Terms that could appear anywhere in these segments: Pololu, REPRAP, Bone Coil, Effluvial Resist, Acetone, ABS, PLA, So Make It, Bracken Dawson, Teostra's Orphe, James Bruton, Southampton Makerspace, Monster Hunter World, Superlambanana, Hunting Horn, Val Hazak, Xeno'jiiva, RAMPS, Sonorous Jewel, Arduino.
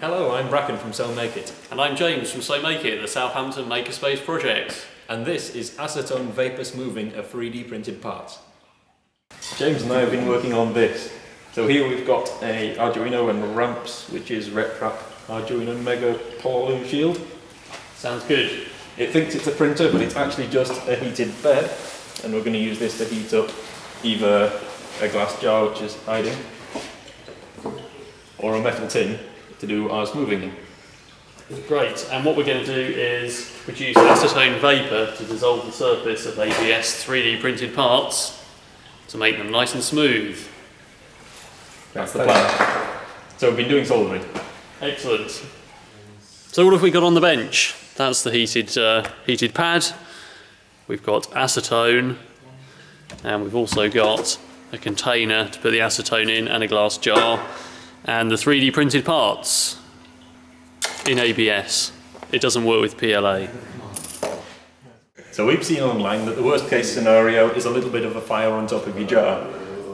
Hello, I'm Bracken from So Make It. And I'm James from So Make It, the Southampton Makerspace project. And this is acetone vapor smoothing of 3D printed parts. James and I have been working on this. So here we've got a Arduino and RAMPS, which is REPRAP Arduino Mega Pololu shield. Sounds good. It thinks it's a printer, but it's actually just a heated bed. And we're going to use this to heat up either a glass jar, which is hiding, or a metal tin to do our smoothing in. Great, and what we're going to do is produce acetone vapour to dissolve the surface of ABS 3D printed parts to make them nice and smooth. That's the plan. So we've been doing soldering. Excellent. So what have we got on the bench? That's the heated pad. We've got acetone, and we've also got a container to put the acetone in and a glass jar, and the 3D printed parts in ABS. It doesn't work with PLA. So we've seen online that the worst case scenario is a little bit of a fire on top of your jar.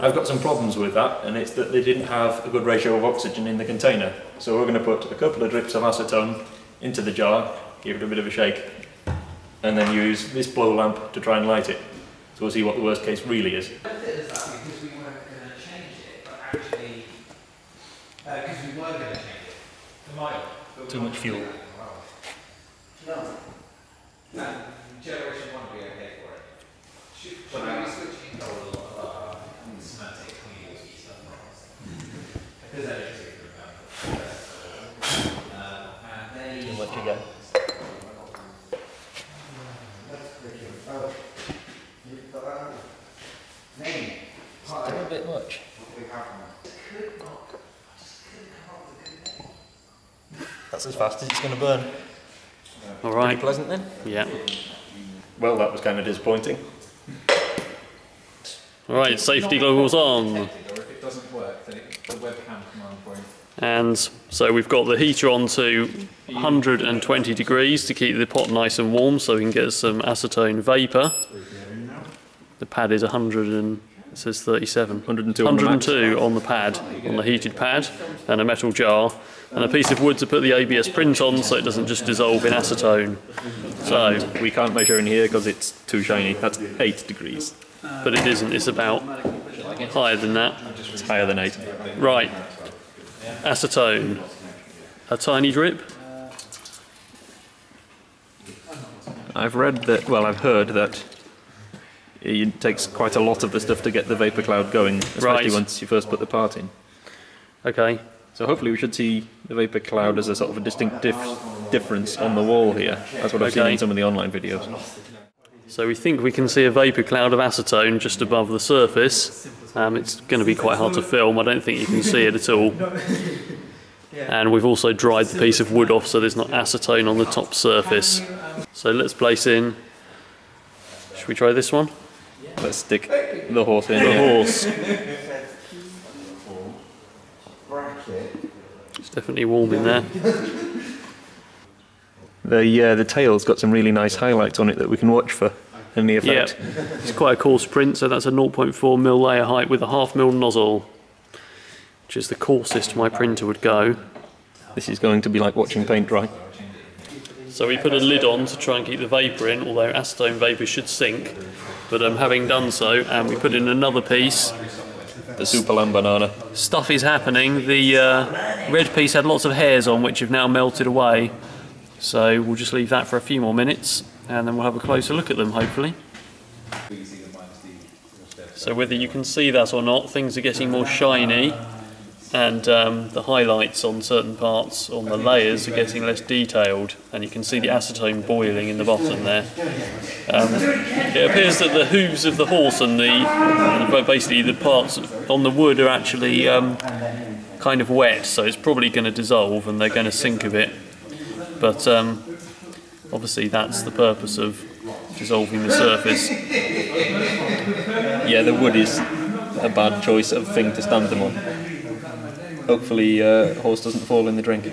I've got some problems with that, and it's that they didn't have a good ratio of oxygen in the container. So we're going to put a couple of drips of acetone into the jar, give it a bit of a shake, and then use this blow lamp to try and light it. So we'll see what the worst case really is. Too much fuel. No. Generation 1 would be okay for it. Should I be switching to a little semantic clean stuff because I just remember. We'll let you go. That's pretty good. Oh. You've got that on. Name. Still a bit much. What we have now. Could not. That's as fast as it's going to burn. All right. Pretty pleasant then? Yeah. Well, that was kind of disappointing. All right, safety goggles on. And so we've got the heater on to 120 degrees to keep the pot nice and warm so we can get some acetone vapour. The pad is 100 and... It says 37. 102 on the pad, on the heated pad, and a metal jar, and a piece of wood to put the ABS print on so it doesn't just dissolve in acetone. So we can't measure in here because it's too shiny. That's 8 degrees. But it isn't, it's about higher than that. It's higher than 8. Right. Acetone. A tiny drip. I've heard that it takes quite a lot of the stuff to get the vapour cloud going, especially once you first put the part in. Okay. So hopefully we should see the vapour cloud as a sort of a distinct difference on the wall here. That's what I've seen in some of the online videos. So we think we can see a vapour cloud of acetone just above the surface. It's going to be quite hard to film, I don't think you can see it at all. And we've also dried the piece of wood off so there's not acetone on the top surface. So let's place in... Should we try this one? Let's stick the horse in. The horse. It's definitely warm in there. The tail's got some really nice highlights on it that we can watch for in the effect. Yep. It's quite a coarse print, so that's a 0.4mm layer height with a 0.5mm nozzle, which is the coarsest my printer would go. This is going to be like watching paint dry. So we put a lid on to try and keep the vapour in, although acetone vapour should sink. But having done so, and we put in another piece. The Superlambanana. Stuff is happening. The red piece had lots of hairs on, which have now melted away. So we'll just leave that for a few more minutes, and then we'll have a closer look at them, hopefully. So whether you can see that or not, things are getting more shiny, and the highlights on certain parts, on the layers, are getting less detailed, and you can see the acetone boiling in the bottom there. It appears that the hooves of the horse and basically the parts on the wood are actually kind of wet, so it's probably going to dissolve and they're going to sink a bit. But obviously that's the purpose of dissolving the surface. Yeah, the wood is a bad choice of thing to stand them on. Hopefully horse doesn't fall in the drink.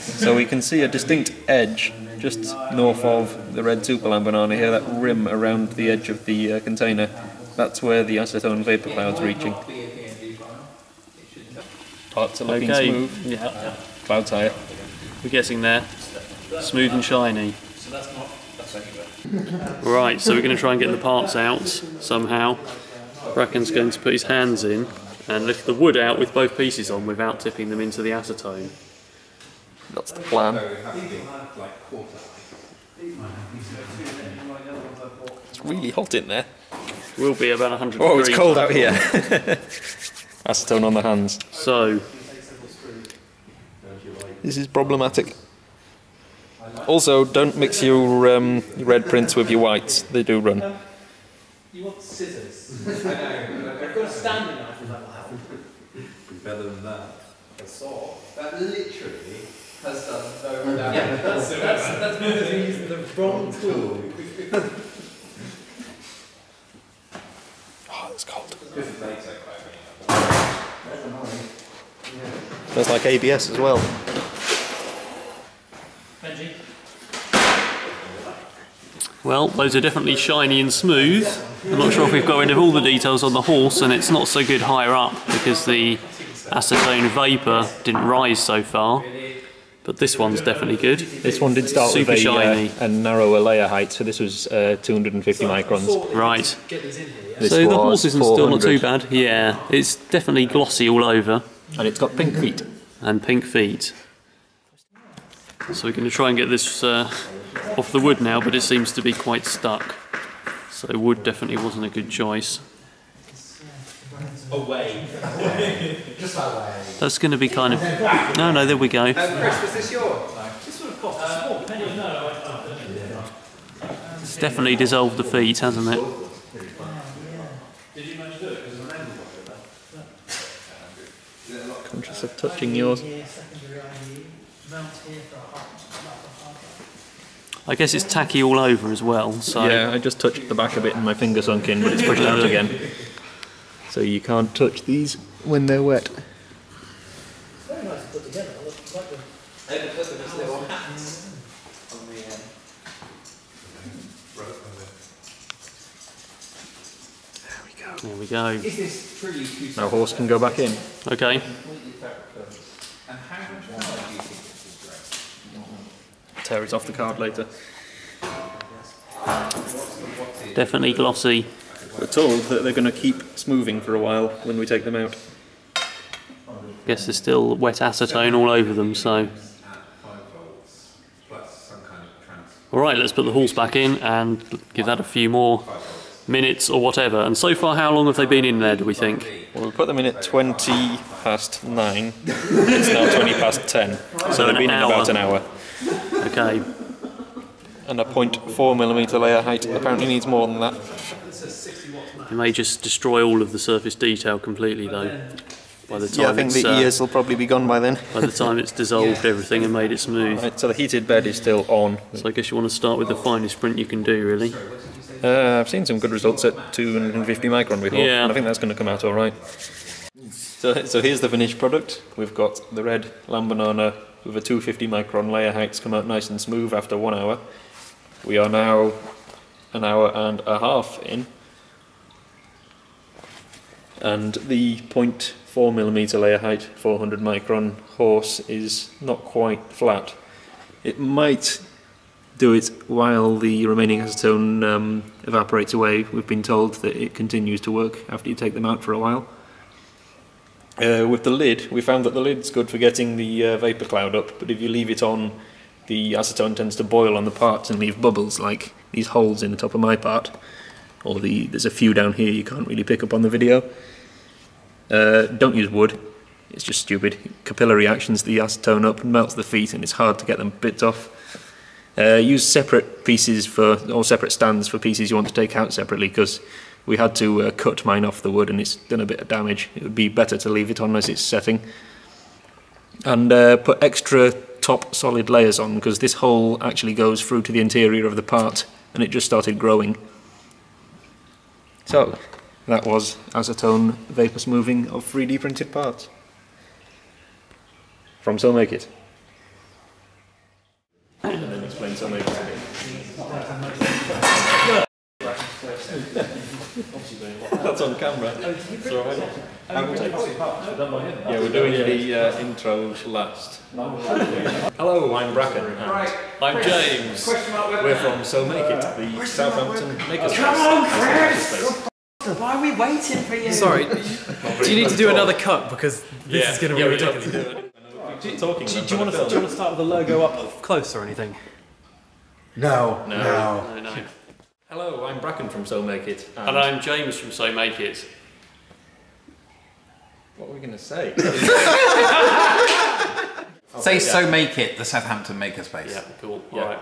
So we can see a distinct edge just north of the red Superlambanana here, that rim around the edge of the container. That's where the acetone vapour cloud's reaching. Parts are looking smooth. Yeah. bow tie it. We're getting there. Smooth and shiny. So that's not, that's anywhere. Right, so we're going to try and get the parts out somehow. Bracken's going to put his hands in and lift the wood out with both pieces on without tipping them into the acetone. That's the plan. It's really hot in there. Will be about 100 degrees. Oh, it's cold out here. Acetone on the hands. So, this is problematic. Also, don't mix your red prints with your whites. They do run. You want scissors? I know. I've got a standing knife and that will help. Better than that. A saw. That literally has done so much damage. Yeah, that's because you're using the wrong tool. Oh, it's cold. Smells like ABS as well. Benji. Well, those are definitely shiny and smooth. I'm not sure if we've got rid of all the details on the horse, and it's not so good higher up because the acetone vapour didn't rise so far. But this one's definitely good. This one did start with a narrower layer height, so this was 250 microns. Right. So the horse isn't still not too bad. Yeah, it's definitely glossy all over. And it's got pink feet. And pink feet. So we're going to try and get this off the wood now, but it seems to be quite stuck. So wood definitely wasn't a good choice. Away. That's going to be kind of... No, there we go. Chris, was this yours? This would have cost a small, depending on... No, it's definitely dissolved the feet, hasn't it? Did you manage to do it? Because I remember what it was. Conscious of touching yours. I guess it's tacky all over as well, so... Yeah, I just touched the back a bit and my finger sunk in, but it's pushed out again. So you can't touch these when they're wet. It's very nice to put together. I like them. They look as little hats on the rope. There we go. Now horse can go back in. Okay. Tear it off the card later. Definitely glossy. We're told that they're going to keep smoothing for a while when we take them out. Guess there's still wet acetone all over them, so... Alright, let's put the horse back in and give that a few more minutes or whatever. And so far, how long have they been in there, do we think? Well, we put them in at 20 past 9. It's now 20 past 10. So they've been in about an hour. Okay. And a 0.4mm layer height apparently needs more than that. It may just destroy all of the surface detail completely, though. By the time I think the ears will probably be gone by then. By the time it's dissolved everything and made it smooth. Right, so the heated bed is still on. So I guess you want to start with the finest print you can do, really. I've seen some good results at 250 micron before, and I think that's going to come out all right. So here's the finished product. We've got the red Lambanana with a 250 micron layer heights come out nice and smooth after 1 hour. We are now 1.5 hours in. And the 0.4mm layer height, 400 micron horse is not quite flat. It might do it while the remaining acetone evaporates away. We've been told that it continues to work after you take them out for a while. With the lid, we found that the lid's good for getting the vapour cloud up, but if you leave it on, the acetone tends to boil on the parts and leave bubbles like these holes in the top of my part. Or there's a few down here you can't really pick up on the video. Don't use wood, it's just stupid. Capillary actions, the acetone up and melts the feet and it's hard to get them bits off. Use separate pieces or separate stands for pieces you want to take out separately, because we had to cut mine off the wood and it's done a bit of damage. It would be better to leave it on as it's setting. And put extra top solid layers on, because this hole actually goes through to the interior of the part and it just started growing. So, that was acetone vapour smoothing of 3D printed parts. From So Make It. And then explain So Make It. not on camera. So yeah, we're doing the intros last. Hello, I'm Bracken and I'm James. We're from So Make It, the Southampton Makerspace. Come on, Chris! Why are we waiting for you? Sorry, do you need to do another cut because this is going to be ridiculous. Do you want to start with the logo up close or anything? No. Hello, I'm Bracken from So Make It. And I'm James from So Make It. What were we going to say? Say So Make It, the Southampton Makerspace. Yeah, cool. Yeah. All right.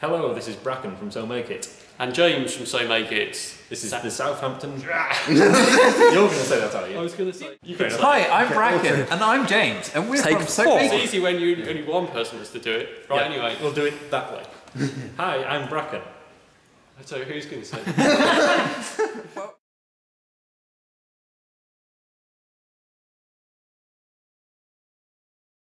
Hello, this is Bracken from So Make It. And James from So Make It. This is the Southampton... You're going to say that, are you? I was going to say... Hi, I'm Bracken, and I'm James, and we're from So Make It. It's easy when you only one person has to do it. Right, anyway. We'll do it that way. Hi, I'm Bracken. So who's going to say that?